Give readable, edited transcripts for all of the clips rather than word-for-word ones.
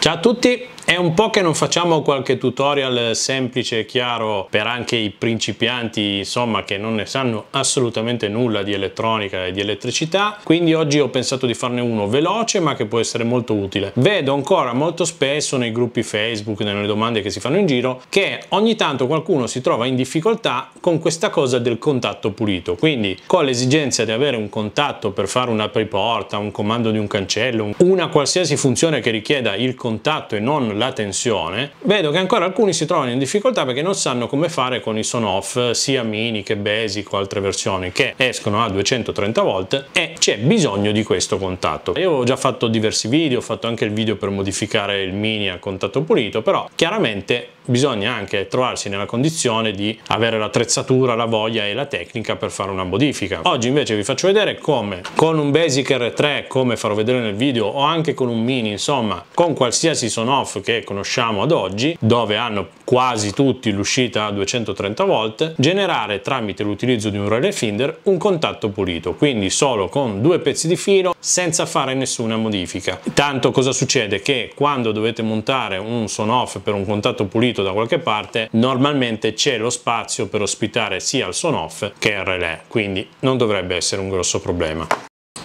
Ciao a tutti, è un po' che non facciamo qualche tutorial semplice e chiaro per anche i principianti, insomma, che non ne sanno assolutamente nulla di elettronica e di elettricità, quindi oggi ho pensato di farne uno veloce ma che può essere molto utile. Vedo ancora molto spesso nei gruppi Facebook, nelle domande che si fanno in giro, che ogni tanto qualcuno si trova in difficoltà con questa cosa del contatto pulito, quindi con l'esigenza di avere un contatto per fare un'apriporta, un comando di un cancello, una qualsiasi funzione che richieda il contatto e non la tensione. Vedo che ancora alcuni si trovano in difficoltà perché non sanno come fare con i Sonoff sia Mini che Basic o altre versioni che escono a 230 volt e c'è bisogno di questo contatto. Io ho già fatto diversi video, ho fatto anche il video per modificare il Mini a contatto pulito, però chiaramente bisogna anche trovarsi nella condizione di avere l'attrezzatura, la voglia e la tecnica per fare una modifica. Oggi invece vi faccio vedere come con un Basic R3, come farò vedere nel video, o anche con un Mini, insomma con qualsiasi Sonoff che conosciamo ad oggi, dove hanno quasi tutti l'uscita a 230 volt, generare tramite l'utilizzo di un relay finder un contatto pulito, quindi solo con due pezzi di filo senza fare nessuna modifica. Tanto cosa succede? Che quando dovete montare un Sonoff per un contatto pulito da qualche parte, normalmente c'è lo spazio per ospitare sia il Sonoff che il relè, quindi non dovrebbe essere un grosso problema.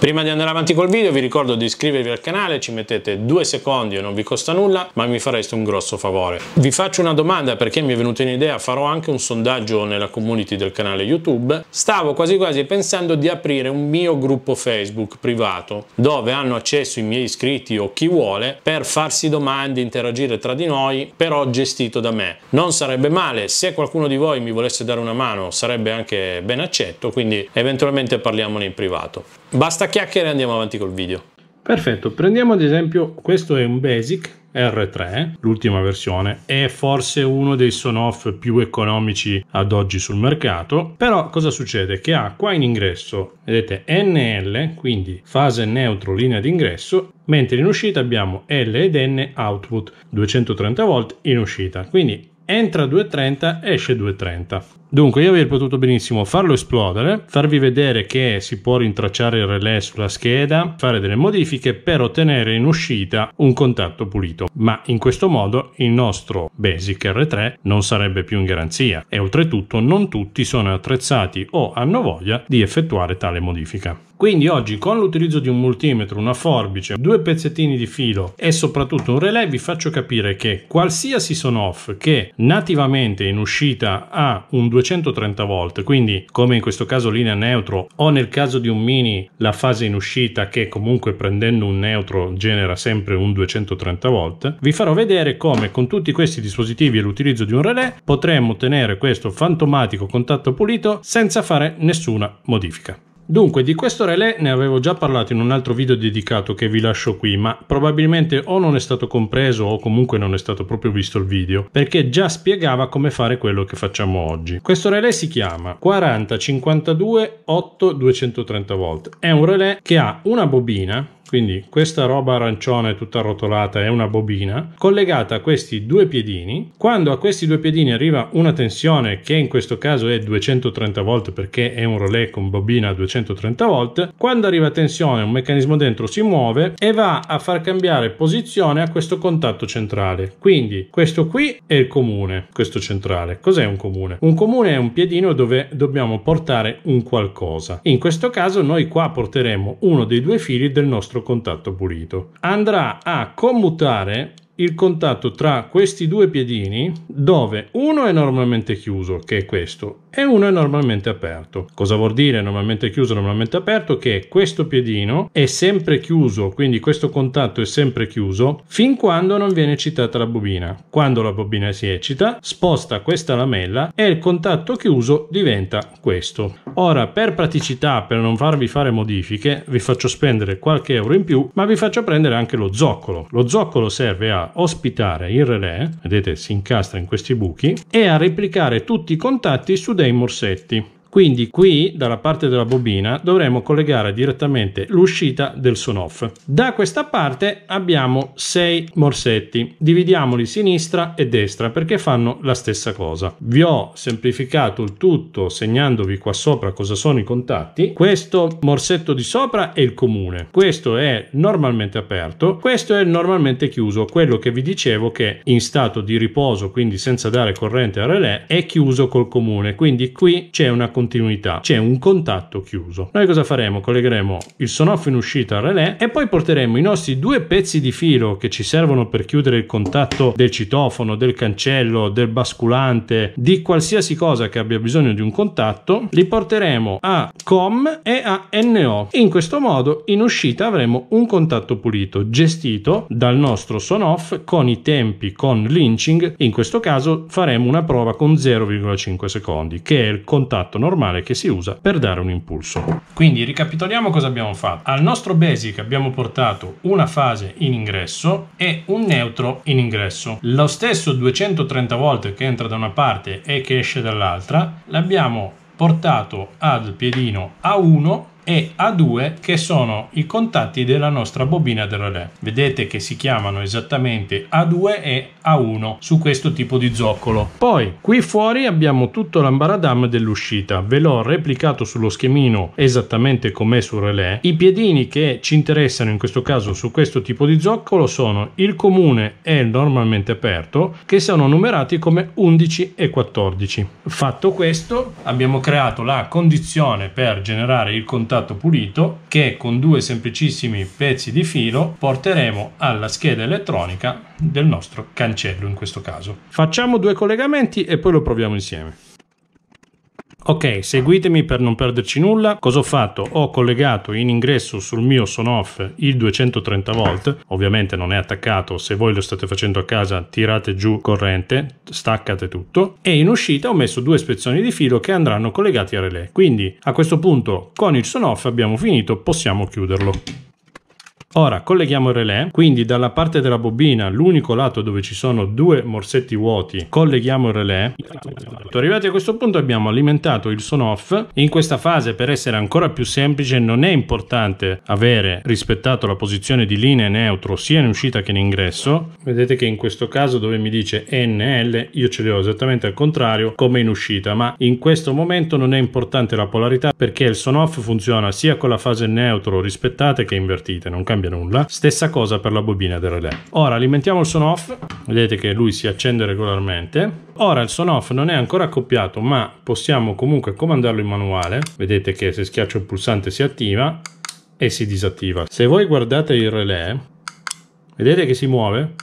Prima di andare avanti col video vi ricordo di iscrivervi al canale, ci mettete 2 secondi e non vi costa nulla, ma mi fareste un grosso favore. Vi faccio una domanda perché mi è venuta in idea, farò anche un sondaggio nella community del canale YouTube. Stavo quasi quasi pensando di aprire un mio gruppo Facebook privato dove hanno accesso i miei iscritti o chi vuole per farsi domande, interagire tra di noi, però gestito da me. Non sarebbe male, se qualcuno di voi mi volesse dare una mano sarebbe anche ben accetto, quindi eventualmente parliamone in privato. Basta chiacchiere e andiamo avanti col video. Perfetto, prendiamo ad esempio, questo è un Basic R3, l'ultima versione, è forse uno dei Sonoff più economici ad oggi sul mercato, però cosa succede? Che ha qua in ingresso, vedete, NL, quindi fase neutro, linea d'ingresso, mentre in uscita abbiamo L ed N output, 230 volt in uscita, quindi entra 230, esce 230. Dunque io avrei potuto benissimo farlo esplodere, farvi vedere che si può rintracciare il relè sulla scheda, fare delle modifiche per ottenere in uscita un contatto pulito, ma in questo modo il nostro Basic R3 non sarebbe più in garanzia e oltretutto non tutti sono attrezzati o hanno voglia di effettuare tale modifica. Quindi oggi con l'utilizzo di un multimetro, una forbice, due pezzettini di filo e soprattutto un relè vi faccio capire che qualsiasi Sonoff che nativamente in uscita ha un 230 volt, quindi come in questo caso linea neutro o nel caso di un Mini la fase in uscita che comunque prendendo un neutro genera sempre un 230 volt, vi farò vedere come con tutti questi dispositivi e l'utilizzo di un relè potremmo ottenere questo fantomatico contatto pulito senza fare nessuna modifica. Dunque di questo relè ne avevo già parlato in un altro video dedicato che vi lascio qui, ma probabilmente o non è stato compreso o comunque non è stato proprio visto il video, perché già spiegava come fare quello che facciamo oggi. Questo relè si chiama 40 52 8 230 volt, è un relè che ha una bobina, quindi questa roba arancione tutta arrotolata è una bobina collegata a questi due piedini. Quando a questi due piedini arriva una tensione che in questo caso è 230 volt perché è un relè con bobina a 230 volt, quando arriva tensione un meccanismo dentro si muove e va a far cambiare posizione a questo contatto centrale. Quindi questo qui è il comune, questo centrale. Cos'è un comune? Un comune è un piedino dove dobbiamo portare un qualcosa. In questo caso noi qua porteremo uno dei due fili del nostro contatto pulito. Andrà a commutare il contatto tra questi due piedini, dove uno è normalmente chiuso, che è questo, e uno è normalmente aperto. Cosa vuol dire normalmente chiuso, normalmente aperto? Che questo piedino è sempre chiuso, quindi questo contatto è sempre chiuso fin quando non viene eccitata la bobina. Quando la bobina si eccita, sposta questa lamella e il contatto chiuso diventa questo. Ora, per praticità, per non farvi fare modifiche, vi faccio spendere qualche euro in più, ma vi faccio prendere anche lo zoccolo. Lo zoccolo serve a ospitare il relè, vedete si incastra in questi buchi, e a replicare tutti i contatti su dei morsetti. Quindi qui, dalla parte della bobina, dovremo collegare direttamente l'uscita del Sonoff. Da questa parte abbiamo 6 morsetti, dividiamoli sinistra e destra perché fanno la stessa cosa. Vi ho semplificato il tutto segnandovi qua sopra cosa sono i contatti. Questo morsetto di sopra è il comune, questo è normalmente aperto, questo è normalmente chiuso, quello che vi dicevo che in stato di riposo, quindi senza dare corrente al relè, è chiuso col comune, quindi qui c'è una continuità, c'è un contatto chiuso. Noi cosa faremo? Collegheremo il Sonoff in uscita al relè e poi porteremo i nostri due pezzi di filo che ci servono per chiudere il contatto del citofono, del cancello, del basculante, di qualsiasi cosa che abbia bisogno di un contatto, li porteremo a COM e a NO. In questo modo in uscita avremo un contatto pulito gestito dal nostro Sonoff con i tempi, con l'inching. In questo caso faremo una prova con 0,5 secondi che è il contatto normale che si usa per dare un impulso. Quindi ricapitoliamo cosa abbiamo fatto. Al nostro basic abbiamo portato una fase in ingresso e un neutro in ingresso. Lo stesso 230 volt che entra da una parte e che esce dall'altra l'abbiamo portato al piedino A1 e A2 che sono i contatti della nostra bobina del relè. Vedete che si chiamano esattamente A2 e A1 su questo tipo di zoccolo. Poi qui fuori abbiamo tutto l'ambaradam dell'uscita, ve l'ho replicato sullo schemino esattamente com'è sul relè. I piedini che ci interessano in questo caso su questo tipo di zoccolo sono il comune e il normalmente aperto, che sono numerati come 11 e 14. Fatto questo, abbiamo creato la condizione per generare il contatto pulito che con due semplicissimi pezzi di filo porteremo alla scheda elettronica del nostro cancello. In questo caso facciamo due collegamenti e poi lo proviamo insieme. Ok, seguitemi per non perderci nulla. Cosa ho fatto? Ho collegato in ingresso sul mio Sonoff il 230 volt, ovviamente non è attaccato, se voi lo state facendo a casa tirate giù corrente, staccate tutto, e in uscita ho messo due spezzoni di filo che andranno collegati al relè. Quindi a questo punto con il Sonoff abbiamo finito, possiamo chiuderlo. Ora colleghiamo il relè, quindi dalla parte della bobina, l'unico lato dove ci sono due morsetti vuoti, colleghiamo il relè. Arrivati a questo punto abbiamo alimentato il Sonoff. In questa fase, per essere ancora più semplice, non è importante avere rispettato la posizione di linea e neutro sia in uscita che in ingresso. Vedete che in questo caso dove mi dice NL io ce li ho esattamente al contrario come in uscita, ma in questo momento non è importante la polarità perché il Sonoff funziona sia con la fase neutro rispettate che invertite, non cambia nulla. Stessa cosa per la bobina del relè. Ora alimentiamo il Sonoff, vedete che lui si accende regolarmente. Ora il Sonoff non è ancora accoppiato, ma possiamo comunque comandarlo in manuale. Vedete che se schiaccio il pulsante si attiva e si disattiva. Se voi guardate il relè, vedete che si muove?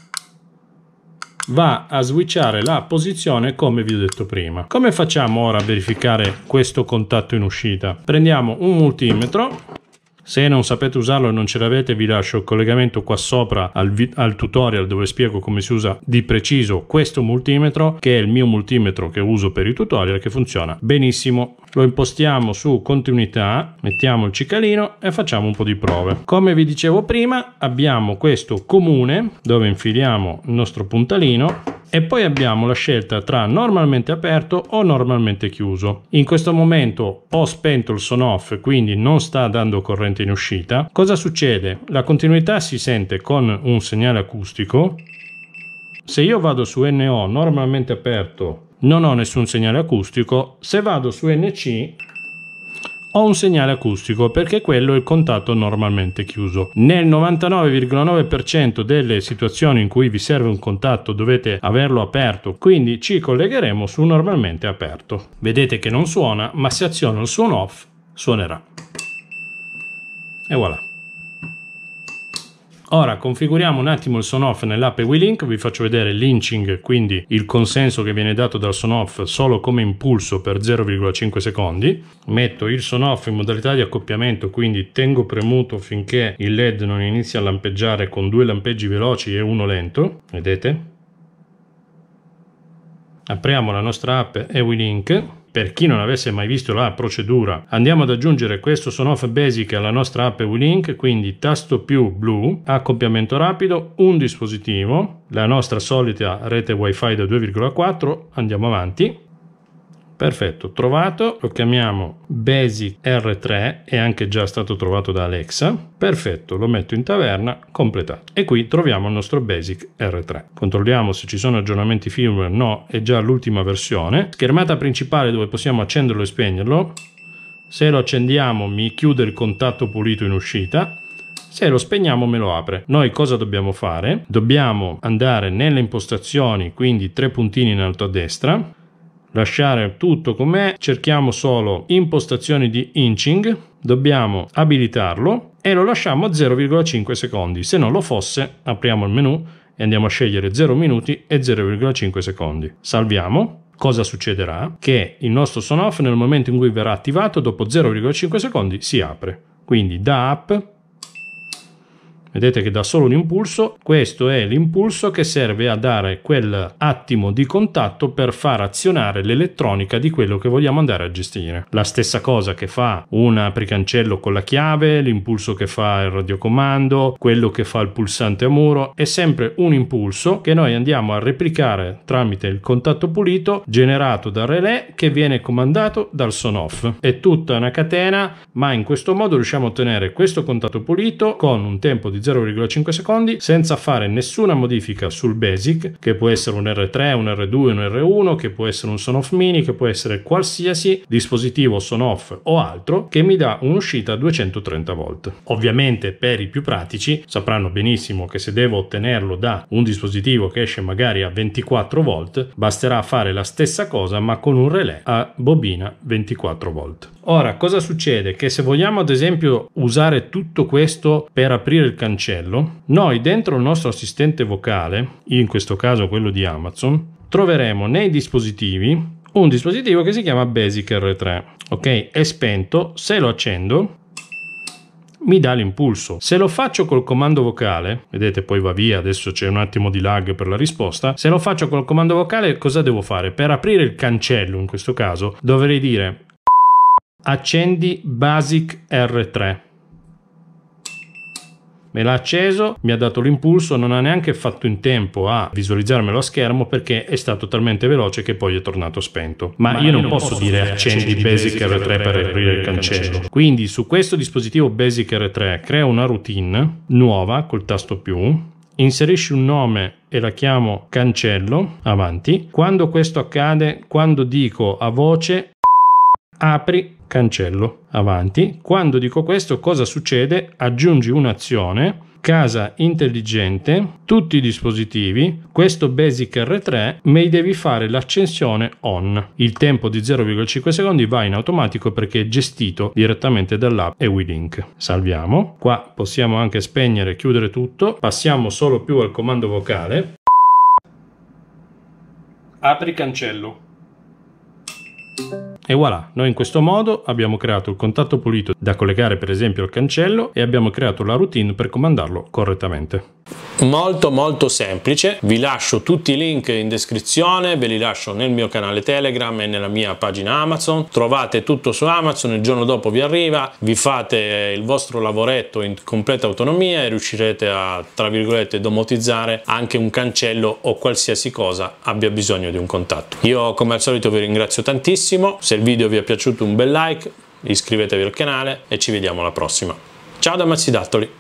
Va a switchare la posizione come vi ho detto prima. Come facciamo ora a verificare questo contatto in uscita? Prendiamo un multimetro. Se non sapete usarlo e non ce l'avete, vi lascio il collegamento qua sopra al tutorial dove spiego come si usa di preciso questo multimetro, che è il mio multimetro che uso per i tutorial, che funziona benissimo. Lo impostiamo su continuità, mettiamo il cicalino e facciamo un po' di prove. Come vi dicevo prima, abbiamo questo comune dove infiliamo il nostro puntalino e poi abbiamo la scelta tra normalmente aperto o normalmente chiuso. In questo momento ho spento il Sonoff, quindi non sta dando corrente in uscita. Cosa succede? La continuità si sente con un segnale acustico. Se io vado su NO normalmente aperto non ho nessun segnale acustico, se vado su NC ho un segnale acustico perché quello è il contatto normalmente chiuso. Nel 99,9% delle situazioni in cui vi serve un contatto dovete averlo aperto, quindi ci collegheremo su normalmente aperto. Vedete che non suona, ma se aziono il Sonoff suonerà. E voilà. Ora configuriamo un attimo il Sonoff nell'app eWeLink, vi faccio vedere l'inching, quindi il consenso che viene dato dal Sonoff solo come impulso per 0,5 secondi. Metto il Sonoff in modalità di accoppiamento, quindi tengo premuto finché il LED non inizia a lampeggiare con due lampeggi veloci e uno lento. Vedete? Apriamo la nostra app eWeLink. Per chi non avesse mai visto la procedura, andiamo ad aggiungere questo Sonoff Basic alla nostra app eWeLink, quindi tasto più blu, accoppiamento rapido, un dispositivo, la nostra solita rete wifi da 2,4, andiamo avanti, Perfetto, trovato, lo chiamiamo Basic R3, è anche già stato trovato da Alexa. Perfetto, lo metto in taverna, completato. E qui troviamo il nostro Basic R3. Controlliamo se ci sono aggiornamenti firmware, no, è già l'ultima versione. Schermata principale dove possiamo accenderlo e spegnerlo. Se lo accendiamo mi chiude il contatto pulito in uscita. Se lo spegniamo me lo apre. Noi cosa dobbiamo fare? Dobbiamo andare nelle impostazioni, quindi 3 puntini in alto a destra, lasciare tutto com'è, cerchiamo solo impostazioni di inching, dobbiamo abilitarlo e lo lasciamo a 0,5 secondi. Se non lo fosse, apriamo il menu e andiamo a scegliere 0 minuti e 0,5 secondi. Salviamo. Cosa succederà? Che il nostro Sonoff nel momento in cui verrà attivato, dopo 0,5 secondi si apre. Quindi da app, vedete che dà solo un impulso, questo è l'impulso che serve a dare quel attimo di contatto per far azionare l'elettronica di quello che vogliamo andare a gestire. La stessa cosa che fa un apricancello con la chiave, l'impulso che fa il radiocomando, quello che fa il pulsante a muro, è sempre un impulso che noi andiamo a replicare tramite il contatto pulito generato dal relè che viene comandato dal Sonoff. È tutta una catena, ma in questo modo riusciamo a ottenere questo contatto pulito con un tempo di 0,5 secondi senza fare nessuna modifica sul Basic, che può essere un R3, un R2, un R1, che può essere un Sonoff Mini, che può essere qualsiasi dispositivo Sonoff o altro che mi dà un'uscita a 230 volt. Ovviamente per i più pratici sapranno benissimo che se devo ottenerlo da un dispositivo che esce magari a 24 volt basterà fare la stessa cosa ma con un relè a bobina 24 volt. Ora cosa succede? Che se vogliamo ad esempio usare tutto questo per aprire il cancello, noi dentro il nostro assistente vocale, in questo caso quello di Amazon, troveremo nei dispositivi un dispositivo che si chiama Basic R3. Ok, è spento, se lo accendo mi dà l'impulso. Se lo faccio col comando vocale, vedete poi va via, adesso c'è un attimo di lag per la risposta. Se lo faccio col comando vocale cosa devo fare? Per aprire il cancello in questo caso dovrei dire accendi Basic R3. Me l'ha acceso, mi ha dato l'impulso, non ha neanche fatto in tempo a visualizzarmelo a schermo perché è stato talmente veloce che poi è tornato spento. Ma io non posso dire accendi Basic R3 per aprire il cancello. Quindi su questo dispositivo Basic R3 creo una routine nuova col tasto più, inserisci un nome e la chiamo cancello, avanti. Quando questo accade, quando dico a voce apri cancello, avanti. Quando dico questo cosa succede? Aggiungi un'azione, casa intelligente, tutti i dispositivi, questo Basic R3 mi devi fare l'accensione on. Il tempo di 0,5 secondi va in automatico perché è gestito direttamente dall'app eWeLink. Salviamo. Qua possiamo anche spegnere e chiudere tutto. Passiamo solo più al comando vocale. Apri cancello. E voilà, noi in questo modo abbiamo creato il contatto pulito da collegare per esempio al cancello e abbiamo creato la routine per comandarlo correttamente. Molto semplice, vi lascio tutti i link in descrizione, ve li lascio nel mio canale Telegram e nella mia pagina Amazon, trovate tutto su Amazon, il giorno dopo vi arriva, vi fate il vostro lavoretto in completa autonomia e riuscirete a, tra virgolette, domotizzare anche un cancello o qualsiasi cosa abbia bisogno di un contatto. Io come al solito vi ringrazio tantissimo, se il video vi è piaciuto un bel like, iscrivetevi al canale e ci vediamo alla prossima. Ciao da Mazzidattoli!